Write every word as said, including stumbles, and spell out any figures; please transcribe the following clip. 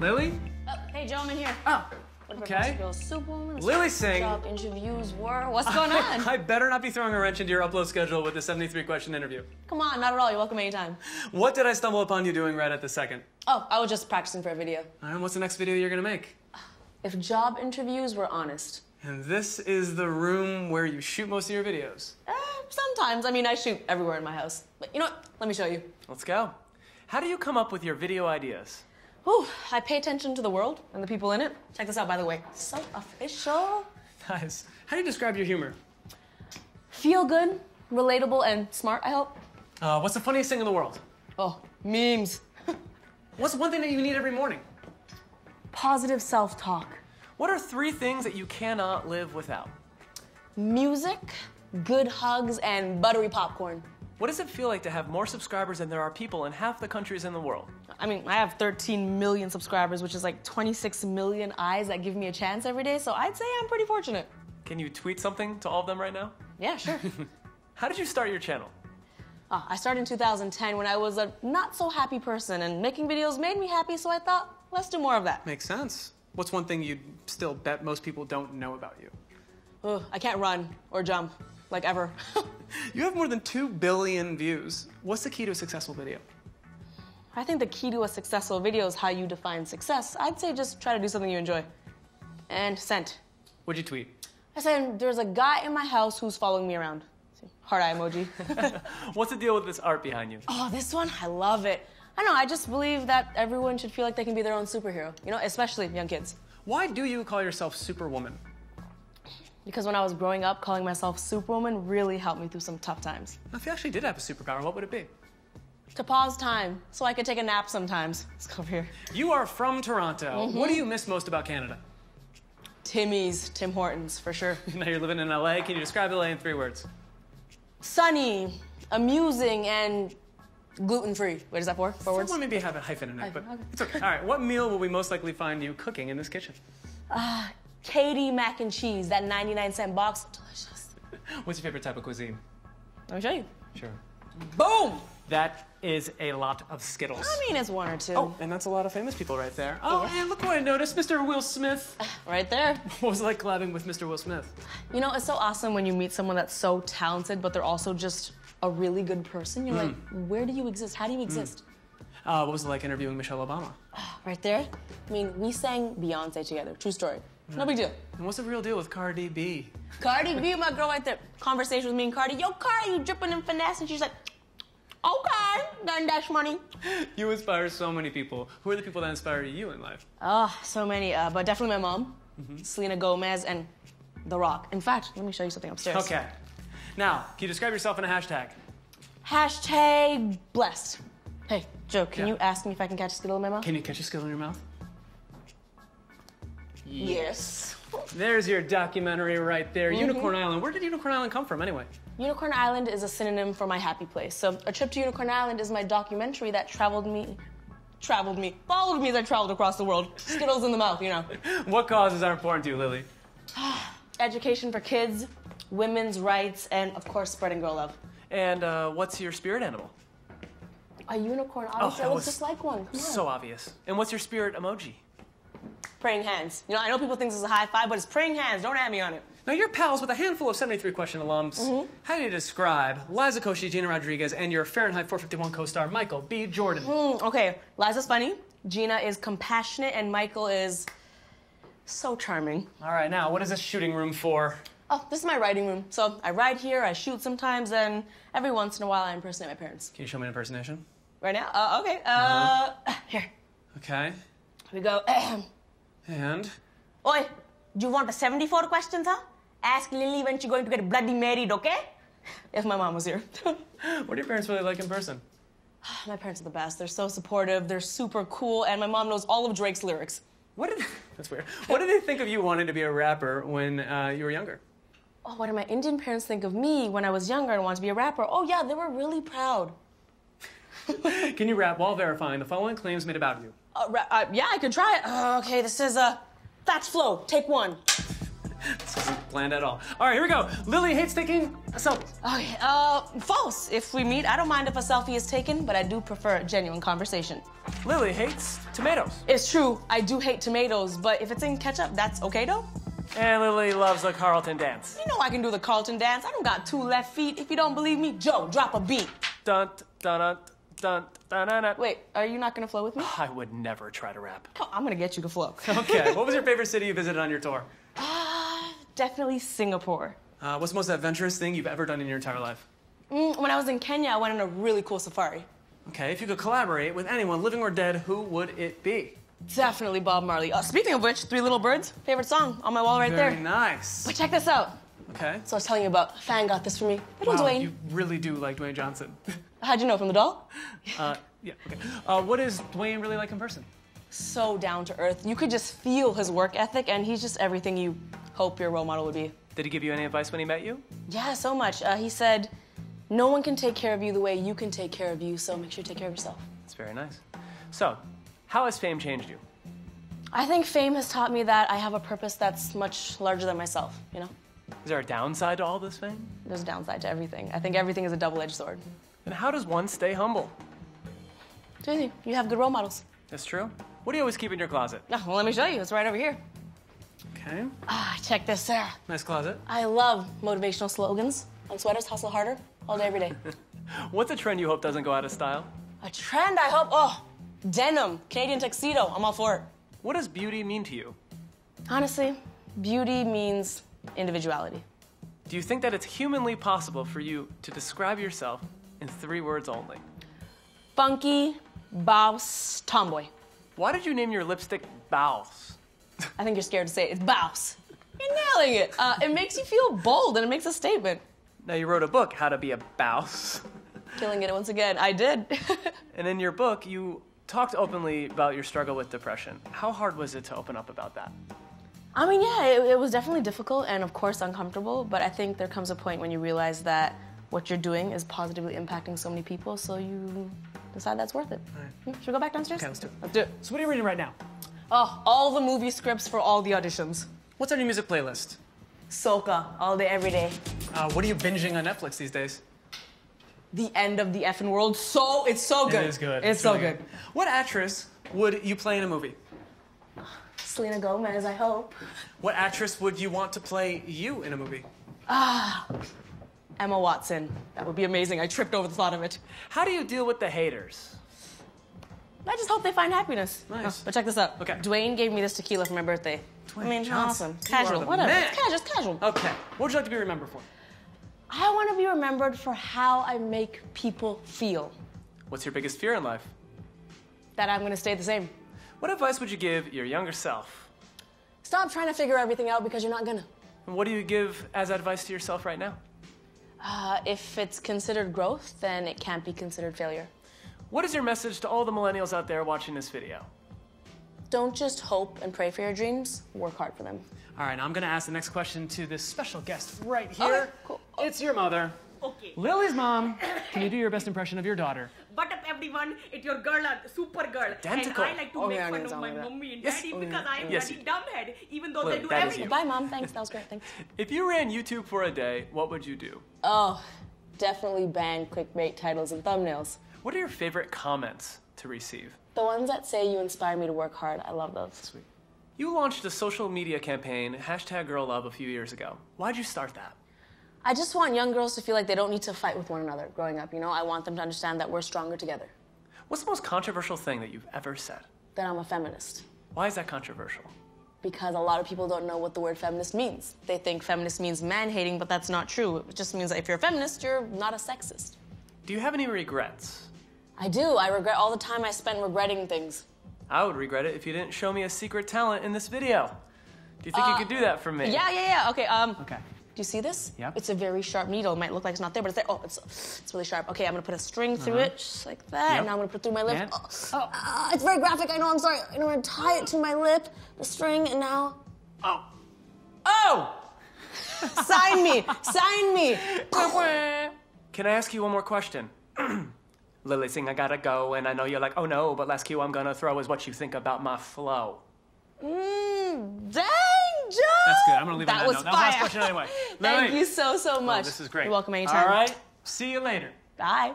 Lily? Oh, hey, Joe, I'm in here. Oh. Okay. Lily Singh. Job interviews were. What's going on? I better not be throwing a wrench into your upload schedule with the seventy-three question interview. Come on, not at all. You're welcome anytime. What did I stumble upon you doing right at the second? Oh, I was just practicing for a video. All right, what's the next video you're going to make? If job interviews were honest. And this is the room where you shoot most of your videos? Eh, sometimes. I mean, I shoot everywhere in my house. But you know what? Let me show you. Let's go. How do you come up with your video ideas? Whew, I pay attention to the world and the people in it. Check this out, by the way. So official. Nice. How do you describe your humor? Feel good, relatable, and smart, I hope. Uh, what's the funniest thing in the world? Oh, memes. What's one thing that you need every morning? Positive self-talk. What are three things that you cannot live without? Music, good hugs, and buttery popcorn. What does it feel like to have more subscribers than there are people in half the countries in the world? I mean, I have thirteen million subscribers, which is like twenty-six million eyes that give me a chance every day, so I'd say I'm pretty fortunate. Can you tweet something to all of them right now? Yeah, sure. How did you start your channel? Uh, I started in two thousand ten when I was a not-so-happy person, and making videos made me happy, so I thought, let's do more of that. Makes sense. What's one thing you'd still bet most people don't know about you? Ugh, I can't run or jump, like ever. You have more than two billion views. What's the key to a successful video? I think the key to a successful video is how you define success. I'd say just try to do something you enjoy. And sent. What'd you tweet? I said, there's a guy in my house who's following me around. Heart eye emoji. What's the deal with this art behind you? Oh, this one? I love it. I know, I just believe that everyone should feel like they can be their own superhero. You know, especially young kids. Why do you call yourself Superwoman? Because when I was growing up, calling myself Superwoman really helped me through some tough times. If you actually did have a superpower, what would it be? To pause time, so I could take a nap sometimes. Let's go over here. You are from Toronto. Mm-hmm. What do you miss most about Canada? Timmy's, Tim Hortons, for sure. Now you're living in L A. Can you describe L A in three words? Sunny, amusing, and gluten-free. Wait, is that four? Four words? Well, maybe have a hyphen in it, but okay. It's okay. All right, what meal will we most likely find you cooking in this kitchen? Ah. Uh, Katie mac and cheese, that ninety-nine cent box, delicious. What's your favorite type of cuisine? Let me show you. Sure. Boom! That is a lot of Skittles. I mean, it's one or two. Oh, and that's a lot of famous people right there. Oh, yeah. And look what I noticed, Mister Will Smith. Right there. What was it like collabing with Mister Will Smith? You know, it's so awesome when you meet someone that's so talented, but they're also just a really good person. You're mm. like, where do you exist? How do you exist? Mm. Uh, what was it like interviewing Michelle Obama? Right there. I mean, we sang Beyonce together. True story. No big deal. And what's the real deal with Cardi B? Cardi B, my girl right there. Conversation with me and Cardi. Yo, Cardi, you dripping in finesse? And she's like, okay, done dash money. You inspire so many people. Who are the people that inspire you in life? Oh, so many. Uh, but definitely my mom, mm-hmm. Selena Gomez, and The Rock. In fact, let me show you something upstairs. Okay. Now, can you describe yourself in a hashtag? Hashtag blessed. Hey, Joe, can yeah. you ask me if I can catch a Skittle in my mouth? Can you catch a Skittle in your mouth? Yes. There's your documentary right there, mm-hmm. Unicorn Island. Where did Unicorn Island come from, anyway? Unicorn Island is a synonym for my happy place. So a trip to Unicorn Island is my documentary that traveled me, traveled me, followed me as I traveled across the world. Skittles in the mouth, you know. What causes are important to you, Lily? Education for kids, women's rights, and of course, spreading girl love. And uh, what's your spirit animal? A unicorn, obviously. Oh, I look just like one. Come so on. Obvious. And what's your spirit emoji? Praying hands. You know, I know people think this is a high five, but it's praying hands. Don't at me on it. Now, you're pals with a handful of seventy-three question alums. Mm-hmm. How do you describe Liza Koshy, Gina Rodriguez, and your Fahrenheit four fifty-one co-star, Michael B. Jordan? Mm, okay, Liza's funny, Gina is compassionate, and Michael is so charming. All right, now, what is this shooting room for? Oh, this is my writing room. So I write here, I shoot sometimes, and every once in a while I impersonate my parents. Can you show me an impersonation? Right now? Uh, okay. Uh, no. Here. Okay. We go. And? Oi, do you want the seventy-four questions, huh? Ask Lily when she's going to get bloody married, okay? If my mom was here. What are your parents really like in person? My parents are the best. They're so supportive, they're super cool, and my mom knows all of Drake's lyrics. What did... That's weird. What did they think of you wanting to be a rapper when uh, you were younger? Oh, what did my Indian parents think of me when I was younger and wanted to be a rapper? Oh, yeah, they were really proud. Can you rap while verifying the following claims made about you? Uh, uh, yeah, I could try it. Uh, okay, this is a uh, That's Flow, take one. This wasn't planned at all. All right, here we go. Lily hates taking selfies. Okay, uh, false. If we meet, I don't mind if a selfie is taken, but I do prefer a genuine conversation. Lily hates tomatoes. It's true, I do hate tomatoes, but if it's in ketchup, that's okay though. And Lily loves the Carlton dance. You know I can do the Carlton dance. I don't got two left feet. If you don't believe me, Joe, drop a beat. Dun, dun, dun, dun, dun, dun, dun. Wait, are you not gonna flow with me? I would never try to rap. Oh, I'm gonna get you to flow. Okay, what was your favorite city you visited on your tour? Ah, uh, definitely Singapore. Uh, what's the most adventurous thing you've ever done in your entire life? Mm, when I was in Kenya, I went on a really cool safari. Okay, if you could collaborate with anyone, living or dead, who would it be? Definitely Bob Marley. Uh, speaking of which, Three Little Birds, favorite song, on my wall right there. Very nice. But check this out. Okay. So I was telling you about, Fan got this for me. Little wow, Dwayne. You really do like Dwayne Johnson. How'd you know, from the doll? Uh, yeah, okay. Uh, what is Dwayne really like in person? So down to earth. You could just feel his work ethic, and he's just everything you hope your role model would be. Did he give you any advice when he met you? Yeah, so much. Uh, he said, no one can take care of you the way you can take care of you, so make sure you take care of yourself. That's very nice. So, how has fame changed you? I think fame has taught me that I have a purpose that's much larger than myself, you know? Is there a downside to all this fame? There's a downside to everything. I think everything is a double-edged sword. And how does one stay humble? It's easy. You have good role models. That's true. What do you always keep in your closet? Oh, well, let me show you. It's right over here. Okay. Ah, check this out. Nice closet. I love motivational slogans on sweaters, hustle harder, all day, every day. What's a trend you hope doesn't go out of style? A trend I hope? Oh. Denim, Canadian tuxedo, I'm all for it. What does beauty mean to you? Honestly, beauty means individuality. Do you think that it's humanly possible for you to describe yourself in three words only? Funky, boss, tomboy. Why did you name your lipstick Bows? I think you're scared to say it. It's Bows. You're nailing it. Uh, it makes you feel bold and it makes a statement. Now you wrote a book, How to Be a Bows. Killing it once again. I did. And in your book, you talked openly about your struggle with depression. How hard was it to open up about that? I mean, yeah, it, it was definitely difficult and, of course, uncomfortable, but I think there comes a point when you realize that what you're doing is positively impacting so many people, so you decide that's worth it. All right. Should we go back downstairs? Okay, let's do it. Let's do it. So what are you reading right now? Oh, all the movie scripts for all the auditions. What's on your music playlist? Soca, all day, every day. Uh, what are you binging on Netflix these days? The End of the F***ing World. So, it's so good. It is good. It's, it's so really good. good. What actress would you play in a movie? Selena Gomez, I hope. What actress would you want to play you in a movie? Ah, Emma Watson. That would be amazing. I tripped over the thought of it. How do you deal with the haters? I just hope they find happiness. Nice. Oh, but check this out. Okay. Dwayne gave me this tequila for my birthday. Dwayne I mean, Johnson. Awesome. Casual, whatever. It's casual, it's casual. Okay. What would you like to be remembered for? I want to be remembered for how I make people feel. What's your biggest fear in life? That I'm going to stay the same. What advice would you give your younger self? Stop trying to figure everything out because you're not going to. And what do you give as advice to yourself right now? Uh, if it's considered growth, then it can't be considered failure. What is your message to all the millennials out there watching this video? Don't just hope and pray for your dreams, work hard for them. All right, now I'm gonna ask the next question to this special guest right here. Okay, cool. Okay. It's your mother. Okay. Lily's mom, can you do your best impression of your daughter? What up, everyone? It's your girl, Super Girl. Identical. And I like to oh, make yeah, fun of my mommy and yes. daddy oh, because yeah. I'm yes. bloody dumbhead, even though Lily, they do everything. Bye, Mom, thanks, that was great, thanks. If you ran YouTube for a day, what would you do? Oh, definitely ban clickbait titles and thumbnails. What are your favorite comments to receive? The ones that say you inspire me to work hard, I love those. Sweet. You launched a social media campaign, hashtag Girl Love, a few years ago. Why'd you start that? I just want young girls to feel like they don't need to fight with one another growing up, you know? I want them to understand that we're stronger together. What's the most controversial thing that you've ever said? That I'm a feminist. Why is that controversial? Because a lot of people don't know what the word feminist means. They think feminist means man-hating, but that's not true. It just means that if you're a feminist, you're not a sexist. Do you have any regrets? I do. I regret all the time I spent regretting things. I would regret it if you didn't show me a secret talent in this video. Do you think uh, you could do that for me? Yeah, yeah, yeah. Okay. Um, okay. Do you see this? Yeah. It's a very sharp needle. It might look like it's not there, but it's there. Oh, it's it's really sharp. Okay, I'm gonna put a string through uh-huh. it, just like that, yep. and now I'm gonna put it through my lip. Oh, oh. Uh, it's very graphic. I know. I'm sorry. I'm gonna tie it to my lip, the string, and now. Oh. Oh! Sign me. Sign me. Can I ask you one more question? Lily Singh, I gotta go, and I know you're like, oh no, but last cue I'm gonna throw is what you think about my flow. Mmm, dang, job. That's good. I'm going to leave that on that note. That was last question anyway. Thank you so, so much. Oh, this is great. You're welcome anytime. All right. See you later. Bye.